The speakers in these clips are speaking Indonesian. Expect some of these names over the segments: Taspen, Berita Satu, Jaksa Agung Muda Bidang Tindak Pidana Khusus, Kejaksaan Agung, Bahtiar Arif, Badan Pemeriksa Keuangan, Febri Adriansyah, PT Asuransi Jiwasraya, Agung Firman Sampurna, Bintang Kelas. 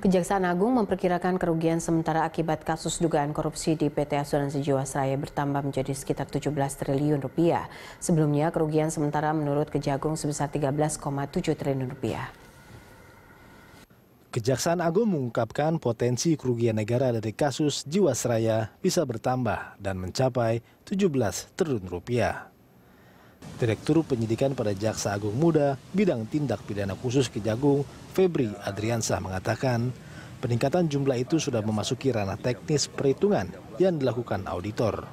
Kejaksaan Agung memperkirakan kerugian sementara akibat kasus dugaan korupsi di PT Asuransi Jiwasraya bertambah menjadi sekitar 17 triliun rupiah. Sebelumnya, kerugian sementara menurut Kejagung sebesar 13,7 triliun rupiah. Kejaksaan Agung mengungkapkan potensi kerugian negara dari kasus Jiwasraya bisa bertambah dan mencapai 17 triliun rupiah. Direktur Penyidikan pada Jaksa Agung Muda Bidang Tindak Pidana Khusus Kejagung, Febri Adriansyah mengatakan, peningkatan jumlah itu sudah memasuki ranah teknis perhitungan yang dilakukan auditor.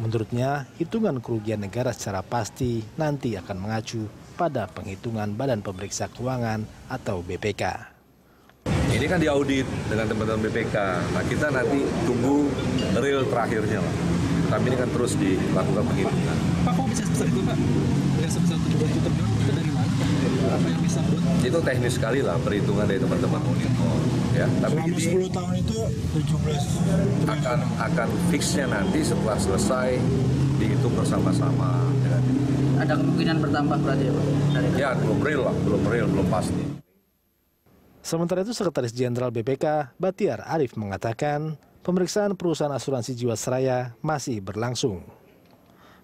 Menurutnya, hitungan kerugian negara secara pasti nanti akan mengacu pada penghitungan Badan Pemeriksa Keuangan atau BPK. Ini kan diaudit dengan teman-teman BPK. Nah, kita nanti tunggu real terakhirnya. Kami ini kan terus dilakukan penghitungan. Pak, kok bisa sebesar itu, Pak? Biar sebesar 17 juta itu dari mana? Apa yang bisa buat? Itu teknis sekali lah perhitungan dari teman-teman auditor. Ya, tapi selama 10 tahun itu 17. Akan fixnya nanti setelah selesai dihitung bersama-sama. Ya. Ada kemungkinan bertambah berarti ya, Pak? Ya, belum real, belum pasti. Sementara itu, Sekretaris Jenderal BPK Bahtiar Arif mengatakan, pemeriksaan perusahaan asuransi Jiwasraya masih berlangsung.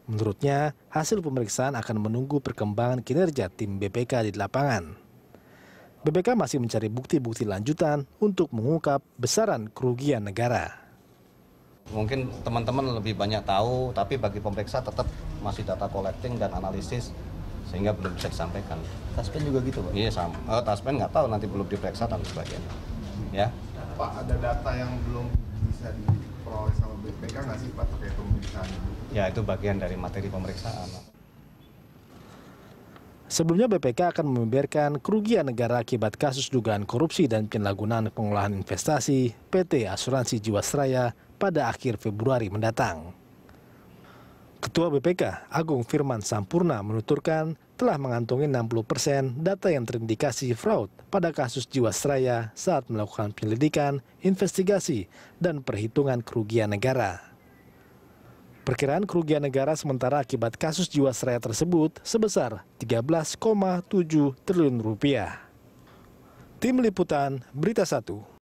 Menurutnya, hasil pemeriksaan akan menunggu perkembangan kinerja tim BPK di lapangan. BPK masih mencari bukti-bukti lanjutan untuk mengungkap besaran kerugian negara. Mungkin teman-teman lebih banyak tahu, tapi bagi pemeriksa tetap masih data collecting dan analisis, sehingga belum bisa disampaikan. Taspen juga gitu, Pak? Iya, sama. Taspen nggak tahu, nanti belum diperiksa dan sebagainya. Ya. Pak, ada data yang belum bisa diperoleh sama BPK nggak sih, Pak, terkait pemeriksaan? Ya, itu bagian dari materi pemeriksaan. Sebelumnya BPK akan membeberkan kerugian negara akibat kasus dugaan korupsi dan penyalahgunaan pengolahan investasi PT Asuransi Jiwasraya pada akhir Februari mendatang. Ketua BPK Agung Firman Sampurna menuturkan telah mengantongi 60% data yang terindikasi fraud pada kasus Jiwasraya saat melakukan penyelidikan, investigasi, dan perhitungan kerugian negara. Perkiraan kerugian negara sementara akibat kasus Jiwasraya tersebut sebesar 13,7 triliun rupiah. Tim Liputan Berita Satu.